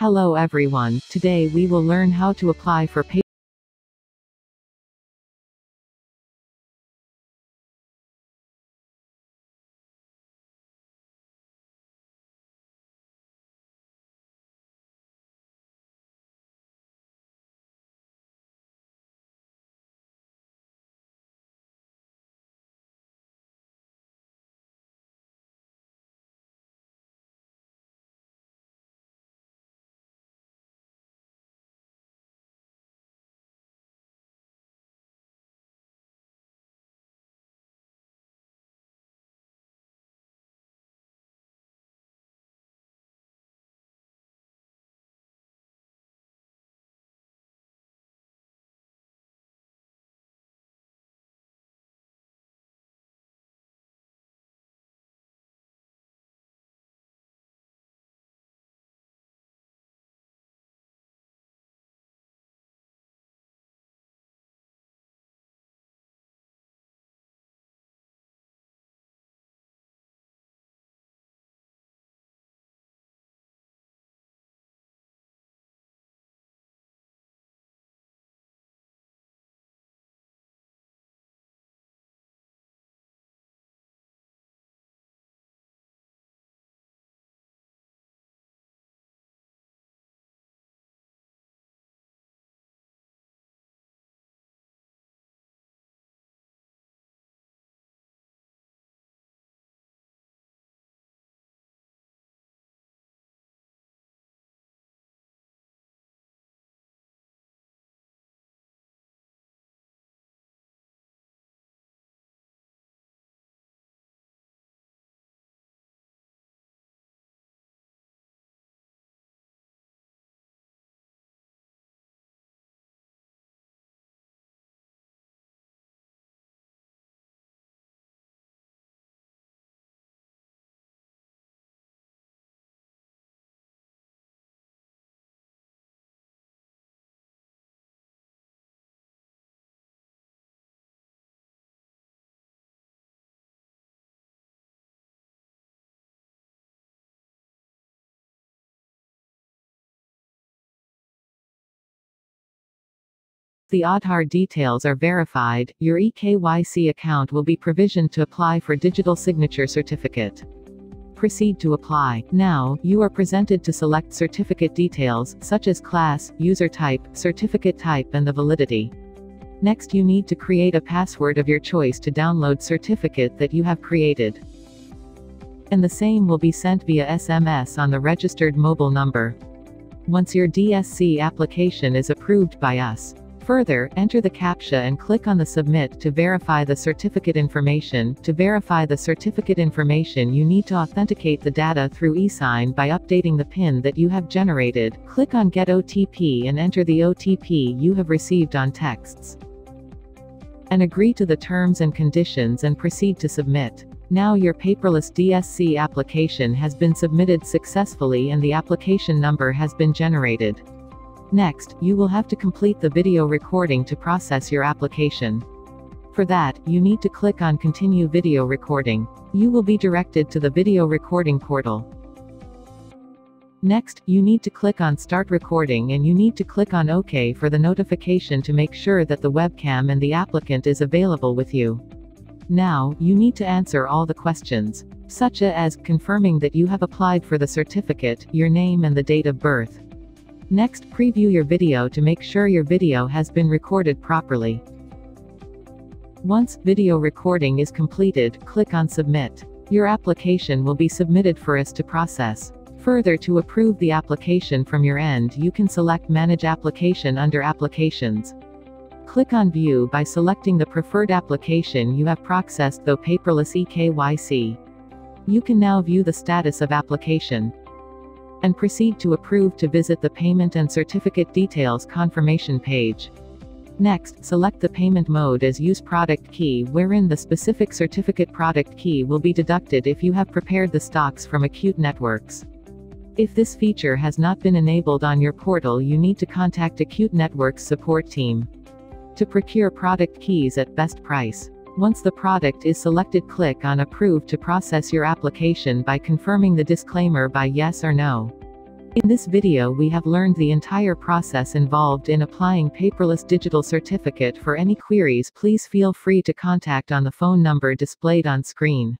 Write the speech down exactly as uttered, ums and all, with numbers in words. Hello everyone, today we will learn how to apply for pay the Aadhaar details are verified, your E K Y C account will be provisioned to apply for digital signature certificate. Proceed to apply. Now, you are presented to select certificate details, such as class, user type, certificate type and the validity. Next you need to create a password of your choice to download certificate that you have created. And the same will be sent via S M S on the registered mobile number. Once your D S C application is approved by us. Further, enter the CAPTCHA and click on the Submit to verify the certificate information. To verify the certificate information you need to authenticate the data through eSign by updating the PIN that you have generated. Click on Get O T P and enter the O T P you have received on texts. And agree to the terms and conditions and proceed to submit. Now your paperless D S C application has been submitted successfully and the application number has been generated. Next, you will have to complete the video recording to process your application. For that, you need to click on Continue Video Recording. You will be directed to the video recording portal. Next, you need to click on Start Recording and you need to click on OK for the notification to make sure that the webcam and the applicant is available with you. Now, you need to answer all the questions, such as confirming that you have applied for the certificate, your name and the date of birth. Next, preview your video to make sure your video has been recorded properly. Once video recording is completed, click on Submit. Your application will be submitted for us to process. Further, to approve the application from your end, you can select Manage Application under Applications. Click on View by selecting the preferred application you have processed though paperless E K Y C. You can now view the status of application. And proceed to approve to visit the payment and certificate details confirmation page. Next, select the payment mode as use product key wherein the specific certificate product key will be deducted if you have prepared the stocks from Acute Networks. If this feature has not been enabled on your portal you need to contact Acute Networks support team to procure product keys at best price. Once the product is selected, click on Approve to process your application by confirming the disclaimer by yes or no. In this video we have learned the entire process involved in applying paperless digital certificate. For any queries, please feel free to contact on the phone number displayed on screen.